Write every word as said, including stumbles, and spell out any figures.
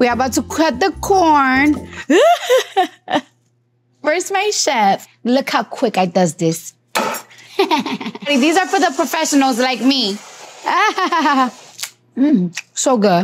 We're about to cut the corn. Where's my chef? Look how quick I does this. These are for the professionals like me. Mm, so good.